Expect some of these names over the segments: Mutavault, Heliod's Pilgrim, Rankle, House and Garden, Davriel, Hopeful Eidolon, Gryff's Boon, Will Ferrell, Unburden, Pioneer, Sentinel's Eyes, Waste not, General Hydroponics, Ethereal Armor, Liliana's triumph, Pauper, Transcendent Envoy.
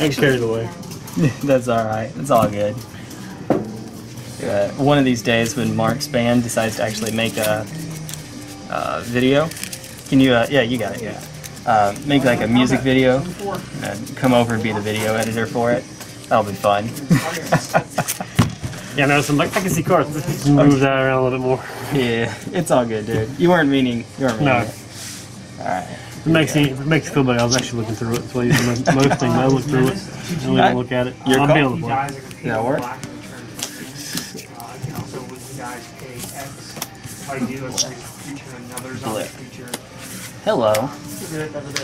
I carried away. That's alright. That's all good. One of these days when Mark's band decides to actually make a video, can you, yeah, you got it, yeah. Make like a music video, come over and be the video editor for it. That'll be fun. Yeah, no, some like I can see cards. Just move that around a little bit more. Yeah, it's all good, dude. You weren't meaning. No. All right. It makes me feel better. I was actually looking through it. That's why most things I look through it. I don't even look at it. I'll be able to play. That work? Hello.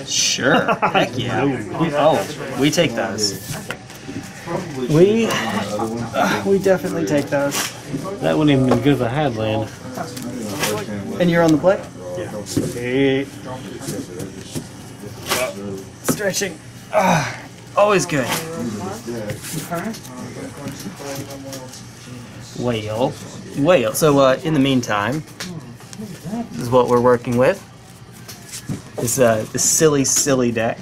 Sure. Heck yeah. Oh, we take those. We definitely take those. That wouldn't even be good if I had land. And you're on the play? Yeah. Okay. Stretching. Always good. Well. So in the meantime, this is what we're working with. This silly deck.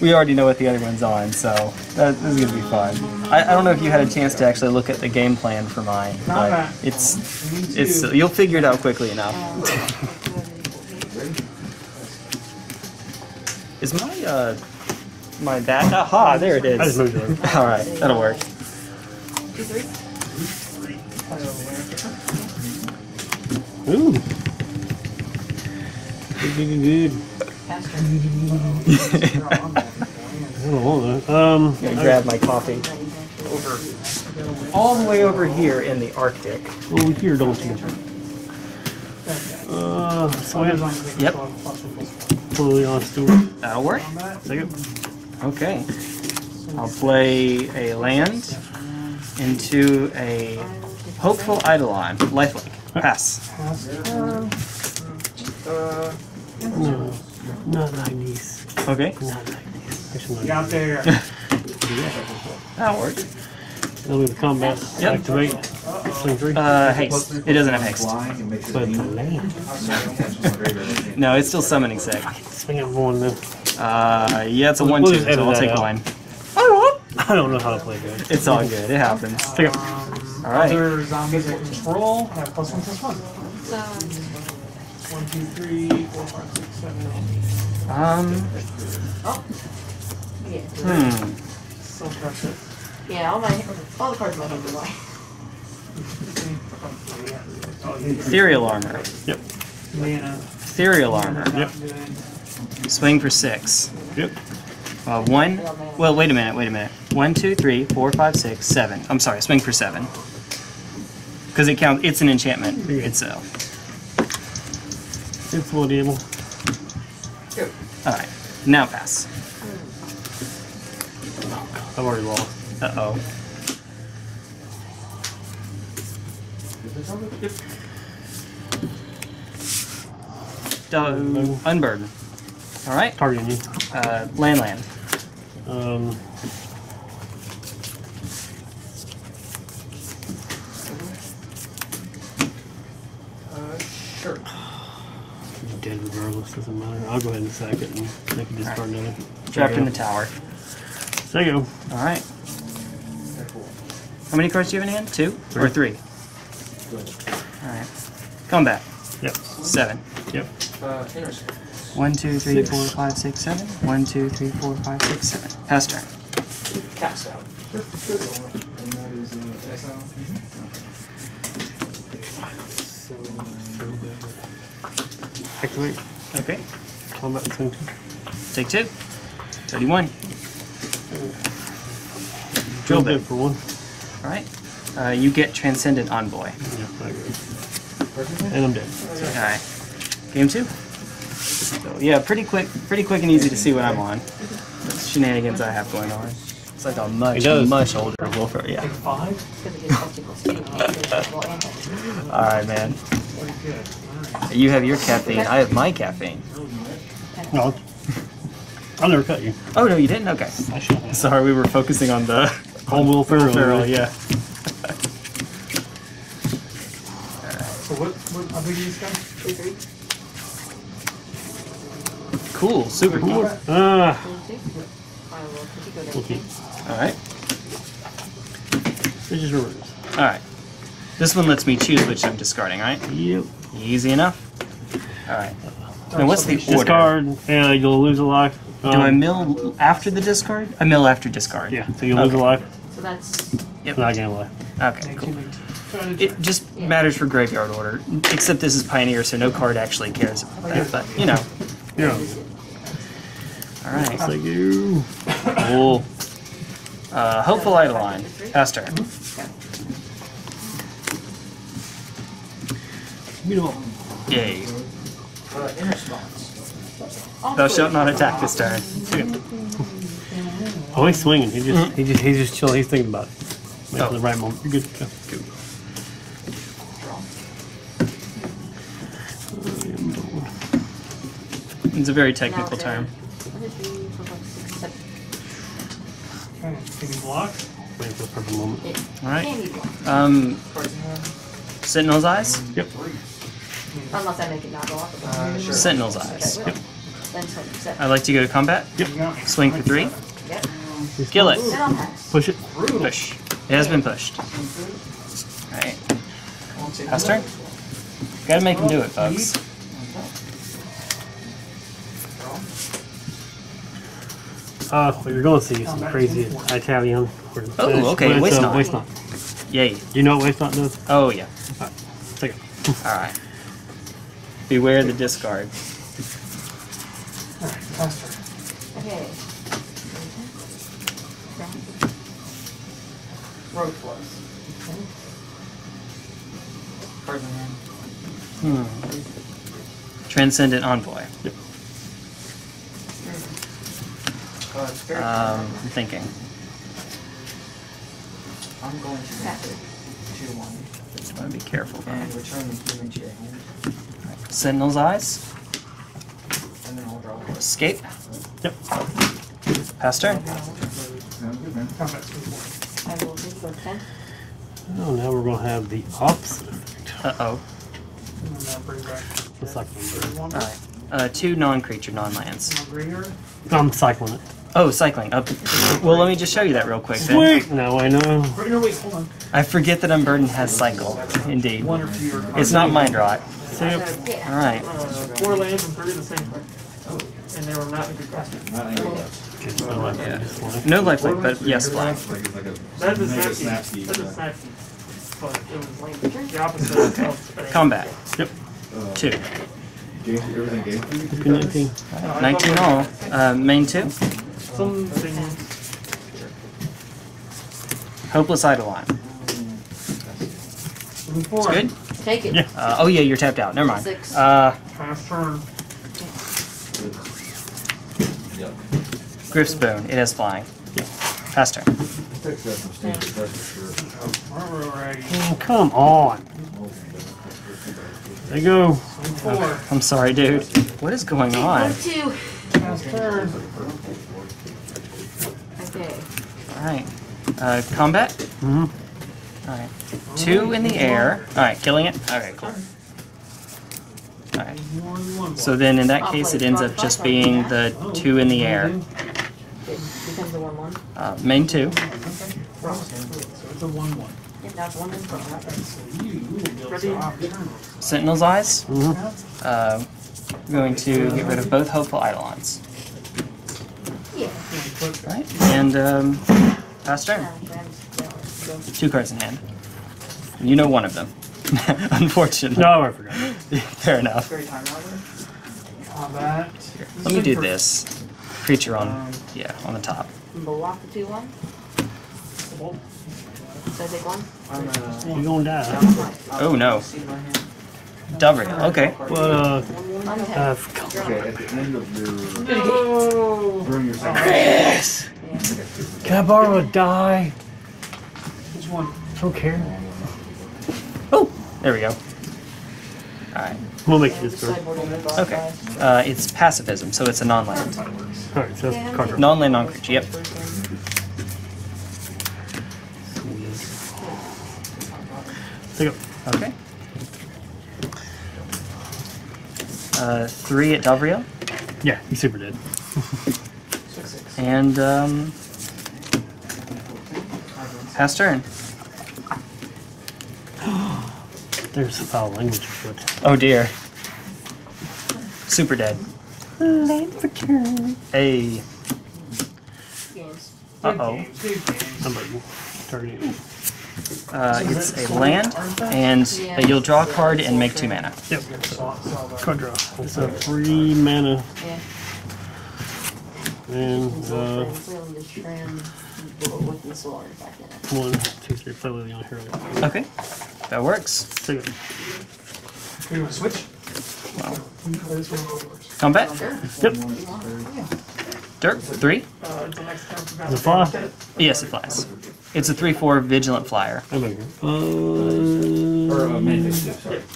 We already know what the other one's on, so this is gonna be fun. I don't know if you had a chance to actually look at the game plan for mine, but it's you'll figure it out quickly enough. Is my my back? Aha! There it is. I just moved it. All right, that'll work. Ooh. Good. I'm gonna grab my coffee. All the way over here in the Arctic. Over here, don't you? So yep. Totally on Stewart. That'll work. Second. Okay. I'll play a land into a Hopeful Eidolon. Lifelink. Pass. No. Not like these. Okay. Not like these. Get out there. That works. It'll be the combat. Yep. Activate. Haste. It doesn't have haste. But the land. No, it's still summoning sec. Swing at one though. Yeah, it's a 1-2, so we'll take one. I don't know how to play good. It's all good. It happens. Alright. Other zombies at control have +1/+1. 1, 2, 3, 4, 5, 6, 7, 8. Yeah. So precious. Yeah, all the cards might have to lie. Ethereal Armor. Yep. Ethereal Armor. Yep. Swing for 6. Yep. 1. Well, wait a minute. 1, 2, 3, 4, 5, 6, 7. I'm sorry, swing for 7. Because it counts. It's an enchantment itself. It's more deal. Alright, now pass. I've already lost. Uh-oh. Unburden. Alright. Targeting you. Land. Sure. Dead regardless, doesn't matter. I'll go ahead and sack it and I can just start another. Trapped in the tower. There you go. Alright. How many cards do you have in hand? 2 or 3? Alright. Combat. Yep. 7. Yep. 1, 2, 3, 4, 5, 6, 7. 1, 2, 3, 4, 5, 6, 7. Pass turn. Cast out. Activate. Okay. Combat swing 2. Take 2. 31. Drill bit for 1. Alright. You get Transcendent Envoy. Yeah, I agree. And I'm dead. Alright. Game 2. So, yeah, pretty quick and easy to see what I'm on. That's shenanigans I have going on. It's like a much older Wolfer. Yeah. 5? Alright, man. You have your caffeine. I have my caffeine. No, I'll never cut you. Oh no, you didn't. Okay. Sorry, we were focusing on the Will Ferrell. Yeah. So what are these guys? Cool. Super cool. I will. Could you go there? Okay. All right. This is reverse. All right. This one lets me choose which I'm discarding, right? Yep. Easy enough. All right. Now what's the order? Discard, and you'll lose a life. Do I mill after the discard? I mill after discard. Yeah, so you lose a life. So that's... Yep. Not going to lie. Okay, cool. It just matters for graveyard order, except this is Pioneer, so no card actually cares about that, but, you know. Yeah. All right. Thank you. Cool. Hopeful Eidolon. Pass turn. Yay. Thou shalt not attack this turn. Oh, he's swinging. He just, he's just chilling. He's thinking about it. Wait for the right moment. You're good. Go. Good. It's a very technical term. Block. Wait for the perfect moment. All right. Sentinel's Eyes. Yep. Unless I make it not block. Sure. Sentinel's Eyes. Okay, yep. I'd like to go to combat. Yep. Swing for 3. Yep. Kill it. Push it. Push. It has been pushed. Alright. Pass turn. Gotta make him do it, folks. Well, you're going to see some crazy Italian. Oh, okay. Waste not. Waste not. Yay. You know what waste not does? Oh, yeah. Alright. Take it. Alright. Beware the discard. Alright. Pass turn. Okay. Road flows. Okay. Transcendent Envoy. Yep. I'm thinking. I'm going to make it 2-1. Just want to be careful about it. And return the human to your hand. Right. Sentinel's Eyes. And then we'll draw one. Escape. Yep. Pass turn. I will be okay. Oh, now we're going to have the opposite effect. Uh-oh. The cycling bird. All right. 2 non-creature, non-lands. I'm cycling it. Oh, cycling. Well, let me just show you that real quick then. Wait! No, I know. Hold on. I forget that Unburden has cycle, indeed. It's not mind rot. All right. 4 lands and 3 in the same place. And they were not in good grasp. No lifelink, yeah. No lifelink, but yes, fly. That was nasty. That was nasty. But it was like the opposite of health. Combat. Yep. 2. Everything game? 19. 19 all. Main 2. Something. Hopeless Eidolon. It's good? Take it. Yeah. Oh, yeah, you're tapped out. Never mind. 6. Pass turn. Gryff's Boon. It has flying. Yep. Pass turn. Oh, come on. There you go. Okay. I'm sorry, dude. What is going on? 2. Pass turn. Okay. Alright. Combat? Mm-hmm. Alright. 2 in the air. Alright, killing it? Alright, cool. Alright. So then in that case it ends up just being the 2 in the air. Main 2. Sentinel's Eyes. Mm-hmm. I'm going to get rid of both Hopeful Eidolons. Yeah. Right. And pass turn. 2 cards in hand. And you know one of them. Unfortunately. No, I forgot. Fair enough. Here, let me do this. Creature on, yeah, on the top. Block the 2-1. So take 1. You're gonna die. Oh no. Davriel, okay. Chris! Can I borrow a die? Which one? I don't care. Oh! There we go. Alright. We'll make it this turn. Okay. It's pacifism, so it's a non-land. Alright, so that's card. Non-land, non-creature, yep. There you go. Okay. 3 at Davriel? Yeah, he's super dead. And pass turn. There's a foul language foot. Oh dear. Super dead. Late for turn. Hey. Uh-oh. Unburden. Targeting. It's a land, and you'll draw a card and make 2 mana. Yep. Card draw. It's a free mana. And, 1, 2, 3, play Liliana Hero. Okay. That works. Take it. You want to switch? Wow. Combat? Yep. Dirk, 3. Does it fly? Yes, it flies. It's a 3/4 vigilant flyer.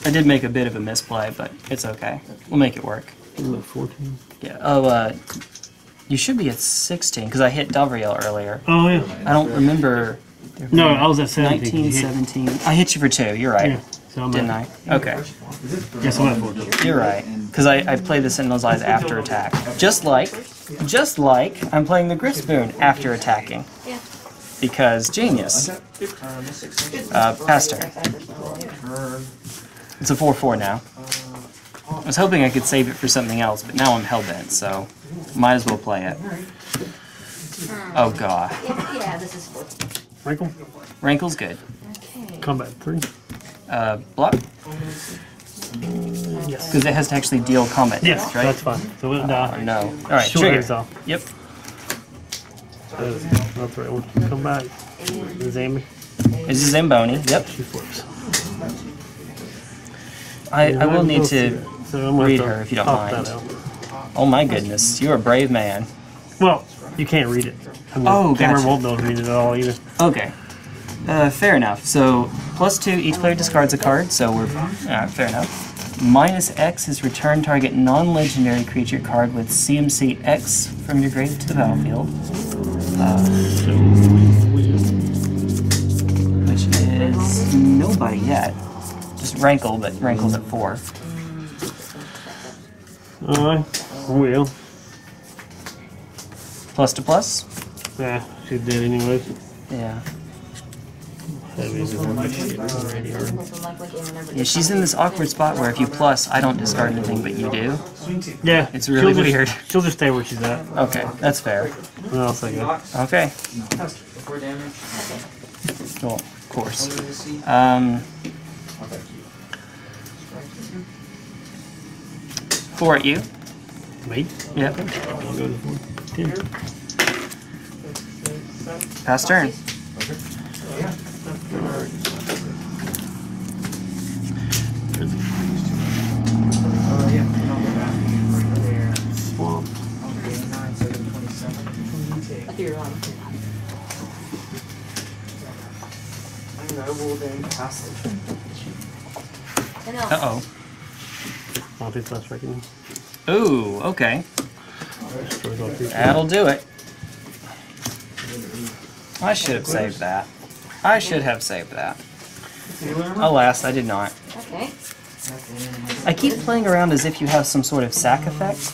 I did make a bit of a misplay, but it's okay. We'll make it work. 14. Yeah. Oh, you should be at 16 because I hit Davriel earlier. Oh yeah. I don't remember. No, I was at 17. 19, 17. I hit you for 2. You're right. Yeah. So didn't I? Okay. Yes, I'm at 14. You're right. Because I play the Sentinel's Eyes after attack, just like I'm playing the Gryff's Boon after attacking. Yeah. Because genius. Pass turn. It's a 4/4 now. I was hoping I could save it for something else, but now I'm hellbent, so might as well play it. Oh god. Yeah, this is 14. Rankle. Rankle's good. Okay. Combat 3. Block. Yes. Because it has to actually deal combat damage, right? That's fine. So we'll die. No. All right. Trigger. Sure. Yep. Not the right one. Come back. Zamboni. It's a Zamboni. Yep. She flips. I will need to read her if you don't mind. Oh my goodness, you're a brave man. Well, you can't read it. I mean, oh, gotcha. Camera won't be able to read it at all either. Okay. Fair enough. So, +2, each player discards a card, so we're... fair enough. -X is return target non-legendary creature card with CMC X from your grave to the battlefield. Which is nobody yet. Just Rankle, but Rankle's at 4. I will. +2/+? Yeah, she's dead anyway. Yeah. Yeah, she's in this awkward spot where if you plus, I don't discard anything, but you do. Yeah. It's really weird. She'll just stay where she's at. Okay, that's fair. Well, okay. Well, of course. Four at you. Me? Yep. Pass turn. Uh-oh. Ooh, okay. That'll do it. I should have saved that. I should have saved that. Alas, I did not. Okay. I keep playing around as if you have some sort of sack effect.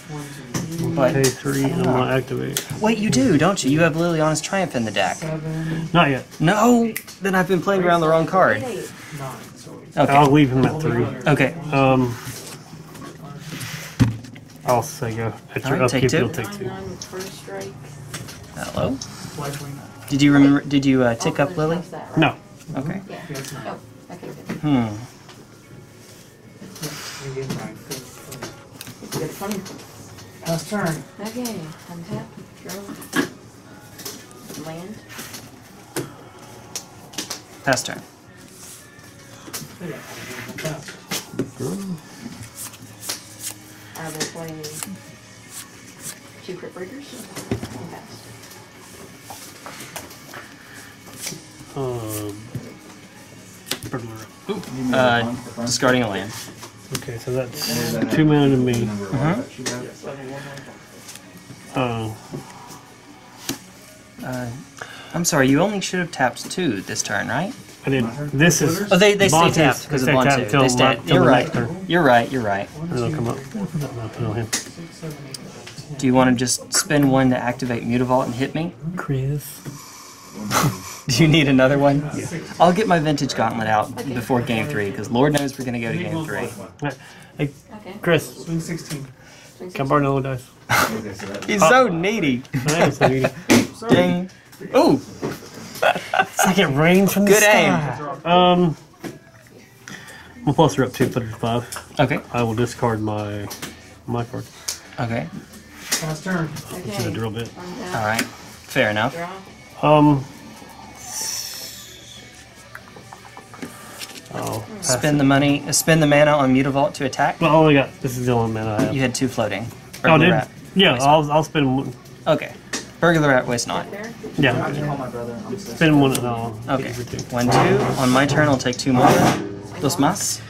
But pay 3 and I'll activate. Wait, you do, don't you? You have Liliana's Triumph in the deck. Not yet. No, then I've been playing around the wrong card. Okay. I'll leave him at 3. Okay. I'll say go. At your upkeep, you'll take 2. Hello. Did you remember? Did you tick up Lily? No. Okay. Last turn. Okay, I'm happy. Draw. Land. Pass turn. I will play 2 crit breakers and pass. Discarding a land. Okay, so that's 2 mana to me. I'm sorry, you only should have tapped 2 this turn, right? I did. This is... Oh, they stay tapped because of 1, 2. They stay... You're right. You're right. You're right. It'll come up. Do you want to just spend one to activate Mutavault and hit me? Chris. Do you need another one? Yeah. I'll get my Vintage Gauntlet out before Game 3, because Lord knows we're going to go to Game 3. Hey, Chris. Swing 16. Can I borrow another dice? He's so needy. I am so needy. Ding. Ooh! It's like it rains from the sky. Good aim. My plus are up 255. Okay. I will discard my card. Okay. Last turn. Okay. A drill bit. All right. Fair enough. Spend the money. Spend the mana on Mutavault to attack. Well, I only got. This is the only mana I have. You had two floating. Oh, dude. Yeah, I'll spend one. Okay. Burglar Rat, Waste Not. Yeah. Okay. Spend one and I'll. Okay. 1, 2. On my turn, I'll take two more. Dos más.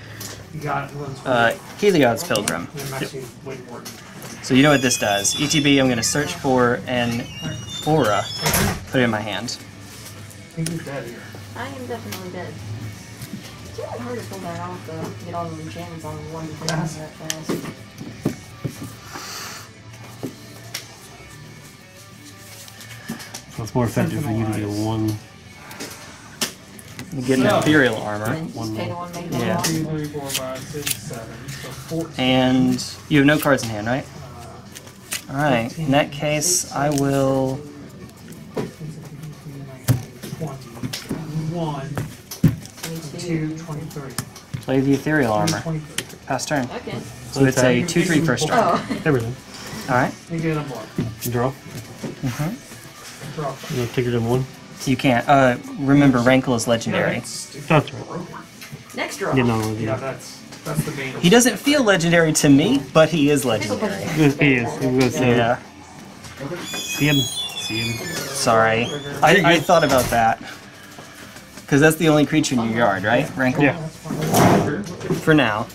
Heliod's Pilgrim. Yep. So you know what this does. ETB, I'm going to search for an aura. Put it in my hand. I think he's dead here. I am definitely dead. It's not hard to pull that off, though. To get all the enchantments on one thing that fast. So it's more effective for you to get one. You get an Ethereal Armor. Yeah. And you have no cards in hand, right? Alright, in that case, I will... play the Ethereal Armor. Pass turn. Okay. So it's a 2-3 first turn. Everything. Alright. You get a block. Draw. Mm-hmm. Draw. You want to take it in one? You can't. Remember, Rankle is legendary. That's right. Next draw. Yeah, that's the main. He doesn't feel legendary to me, but he is legendary. He is. He was, yeah. See him. Sorry. I thought about that. Because that's the only creature in your yard, right, Rankle? Yeah. For now.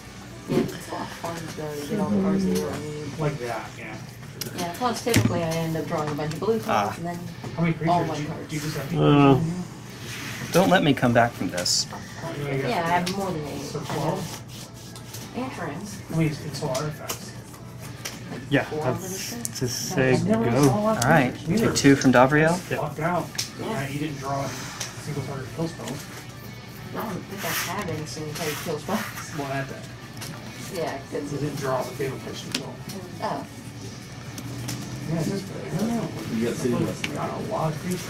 Like that, yeah. Yeah, plus typically I end up drawing a bunch of blue cards and then all my cards. Don't let me come back from this. Yeah, I have more than 8. So 12? And friends. Wait, it's all artifacts. Yeah, that's to say go. Alright, take 2 from Davriel. Yeah, he didn't draw a single target kill spell. I don't think I have any single target kill spells. Well, I had that. Yeah, because he didn't draw the fatal pitch as well. Oh. Yeah, I don't know. You got a lot of creatures.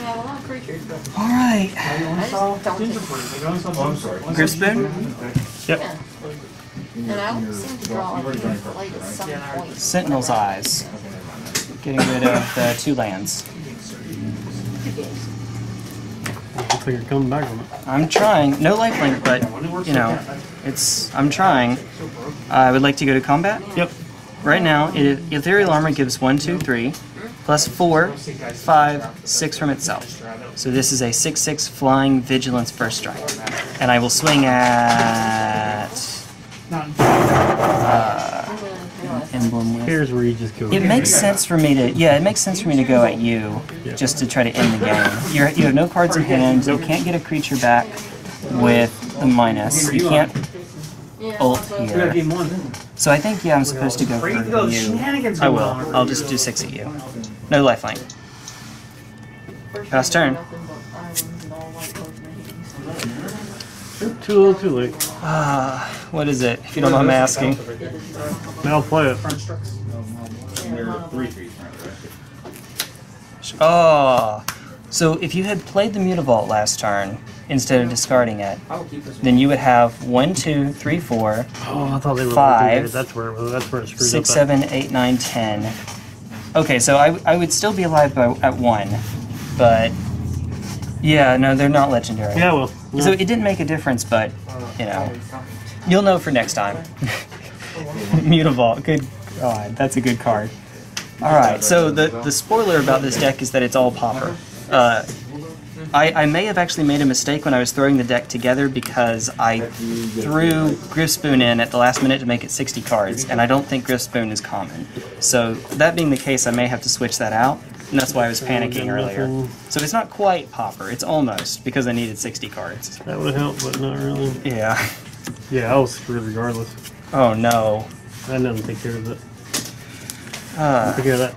Yeah, a lot of creatures, but... Alright. I'm sorry. Gryff's Boon? Yep. Yeah. And I would seem to draw at some point. Sentinel's Eyes. Getting rid of the 2 lands. I figure coming back on it. I'm trying. No lifelink, but, you know, it's... I'm trying. I would like to go to combat. Yep. Right now, Ethereal Armor gives 1, 2, 3, plus 4, 5, 6 from itself. So this is a 6-6 Flying Vigilance First Strike. And I will swing at... emblem. Here's where you just go. It makes sense for me to... Yeah, it makes sense for me to go at you, just to try to end the game. You have no cards in hand, you can't get a creature back with the minus. You can't... ult here. So I think, yeah, I'm supposed to go for you. I will. I'll just do 6 at you. No lifeline. Pass turn. Too little, too late. What is it? If you don't mind asking. Now play it. Oh! So if you had played the Mutavault last turn, instead of discarding it, then you would have 1, 2, 3, 4, 5, 6, 7, 8, 9, 10. Okay, so I would still be alive at 1, but yeah, no, they're not legendary. Yeah, well. Yeah. So it didn't make a difference, but, you know, you'll know for next time. Mutavault, good God, that's a good card. Alright, so the spoiler about this deck is that it's all Pauper. I may have actually made a mistake when I was throwing the deck together because I threw Gryff's Boon in at the last minute to make it 60 cards, and I don't think Gryff's Boon is common. So that being the case, I may have to switch that out, and that's why I was panicking earlier. So it's not quite Pauper, it's almost, because I needed 60 cards. That would help, but not really. Yeah. Yeah, I was screwed regardless. Oh no. I didn't take care of it. Forget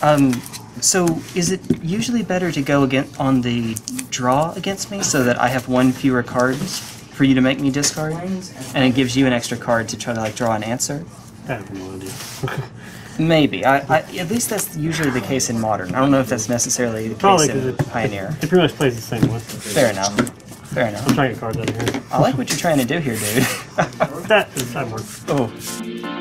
that. So is it usually better to go on the draw against me so that I have one fewer cards for you to make me discard, and it gives you an extra card to try to like draw an answer? I have no idea. Maybe. I at least that's usually the case in Modern. I don't know if that's necessarily the case in Pioneer. It pretty much plays the same one. Fair enough. Fair enough. I'm trying to cards out of here. I like what you're trying to do here, dude. That doesn't work. Oh.